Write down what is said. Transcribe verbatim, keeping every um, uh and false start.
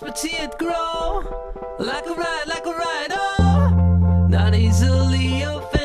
let's see it grow like a ride, like a ride. Oh, not easily offended.